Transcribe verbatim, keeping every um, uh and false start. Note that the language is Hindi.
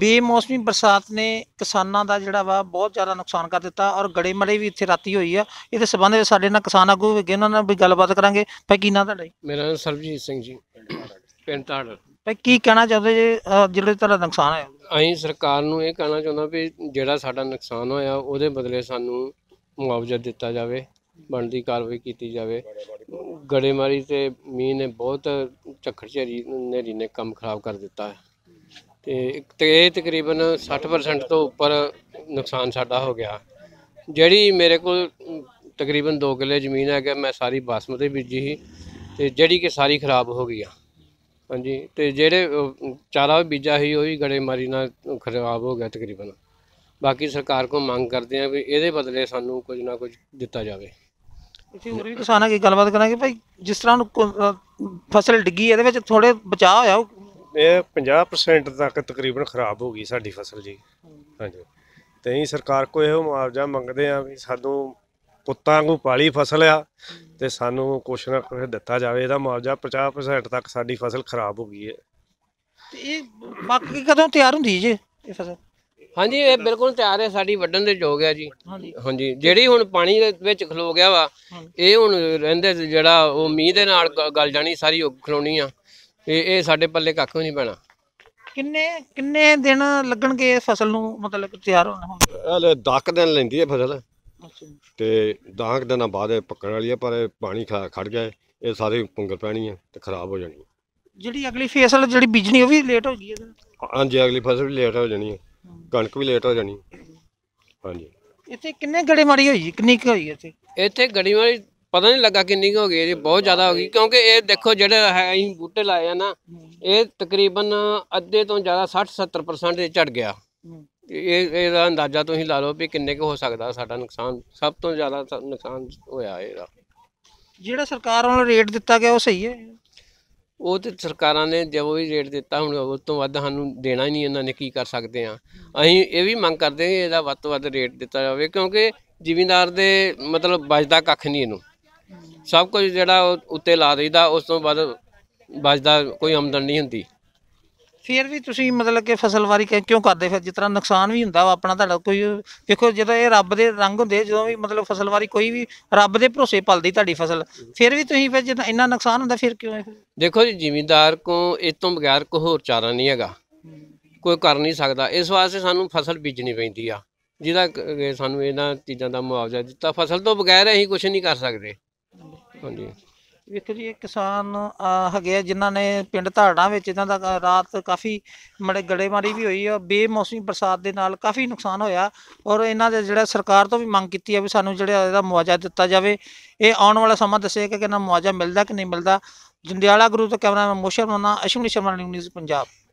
बेमौसमी बरसात ने किसानों का जोड़ा वा बहुत ज़्यादा नुकसान कर दिता और गड़ेमड़े भी इतने राती हुई है। इस संबंध में साढ़े ना किसान आगू हो गए, उन्होंने भी गलबात करांगे। भाई की नाम तुहाडा? मेरा नाम सरबजीत सिंह जी, पिंड ताड़। भाई की कहना चाहते जी जो तुहाडा नुकसान है? असीं सरकार नूं इह कहना चाहुंदा भी जिहड़ा साडा नुकसान होया उहदे बदले सानूं मुआवजा दिता जावे, बनती कार्रवाई की जाए। गड़ेमारी से मीह ने बहुत झक्खड़ झेरी नेरी ने काम खराब कर दिता है तो ये तकरीबन साठ परसेंट तो उपर नुकसान साडा हो गया। जिहड़ी मेरे को तकरीबन दो किले जमीन है कि मैं सारी बासमती बीजी ही तो जिहड़ी कि सारी खराब हो गई। हाँ जी, तो जेड़े चारा बीजा ही वही गड़ेमारी नाल खराब हो गया तकरीबन। बाकी सरकार को मांग करते हैं भी ये बदले सानू कुछ ना कुछ दिता जाए। होर भी किसानों की गलबात करांगे। भाई जिस तरह फसल डिगी ये थोड़े बचाव होया, ये पचास परसेंट तक तकरीबन खराब हो गई साडी फसल जी। हाँ जी, तो असीं सरकार को इहो मुआवजा मंगते हैं भी सानू पुत्तां वांगू पाली फसल आ तो सानू कुछ ना कुछ दिता जाए। इहदा मुआवजा पचास परसेंट तक साडी फसल खराब हो गई है। ये बाकी कदों तैयार हुंदी जी ये फसल? हाँ जी, ये बिल्कुल तैयार है, साड़ी वड्डन दे जोग है जी। हाँ जी, जिहड़ी हुण पानी दे विच खलो गया वा ये हुण रहिंदे जिहड़ा वो मींह दे नाल गल जानी सारी खलोनी आ, ये साडे पल्ले कक्ख नहीं पैना। किन्ने किन्ने दिन लगणगे फसल नूं मतलब तैयार होण? दस दिन लैंदी है फसल ते दस दिनां बाद पक्कण वाली है, पर पानी खड़ गया ये सारी पंगल पैनी है ते खराब हो जानी। जिहड़ी अगली फसल जिहड़ी बीजणी वो भी लेट हो गई है। हाँ जी, अगली फसल भी लेट हो जानी है, कणक भी लेट हो जानी। हाँ जी, इतने किन्ने गड़ेमारी हुई किन्नी की हुई है? इतने गड़ेमारी पता नहीं लगा किन्नी की हो गई जी, बहुत ज़्यादा हो गई। क्योंकि ये देखो जो है बूटे लाए हैं ना ये तकरीबन अद्धे तो ज़्यादा साठ सत्तर परसेंट झड़ गया। ये अंदाजा तुम ला लो भी किन्ने हो सकता साडा नुकसान, सब तो ज़्यादा नुकसान होया। जिहड़ा सरकार वालों रेट दिता गया वो सही है? वो तो सरकारां ने जो भी रेट दिता हुण उस तो वध सानूं देना ही नहीं, इन्होंने की कर सकते हैं। असीं ये भी मंग करते हैं इहदा वध तो वध रेट दिता जाए क्योंकि जिमींदार दे मतलब बचदा कख नहीं, इनू सब कुछ जिहड़ा उत्ते ला दईदा, उस तो बाद बचदा कोई आमदन नहीं हुंदी। फिर भी तुसीं मतलब कि फसलवारी क्यों करदे फिर जिस तरह नुकसान भी हुंदा अपना तुहाडा? कोई देखो जो ये रब दे रंग हुंदे, जो भी मतलब फसलवारी कोई भी रब दे भरोसे पलदी तुहाडी फसल, फिर भी तुसीं फिर जिदा इन्ना नुकसान हुंदा फिर क्यों? देखो जी, जिमींदार को इस तो बगैर कोई होर चारा नहीं हैगा, कोई कर नहीं सकदा, इस वास्ते सानू फसल बीजनी पैंदी आ जिहदा सानू इन्हां चीज़ां दा मुआवजा दित्ता। फसल तो बगैर असीं कुछ नहीं कर सकदे। हाँ जी, देखो जी किसान है जिन्होंने पिंड धाड़ा इन्हों का रात काफ़ी मड़े गड़ेमारी भी हुई है, बेमौसमी बरसात के नाल काफ़ी नुकसान होया और इन्हों ने जो सरकार तो भी मांग की है भी सानू जो मुआवजा दिता जाए। ये आने वाला समा दसेगा कि मुआवजा मिलता कि नहीं मिलता। जंडियाला गुरु तो कैमरा मैं मोशर मना, अश्विनी शर्मा, न्यूज़ पंजाब।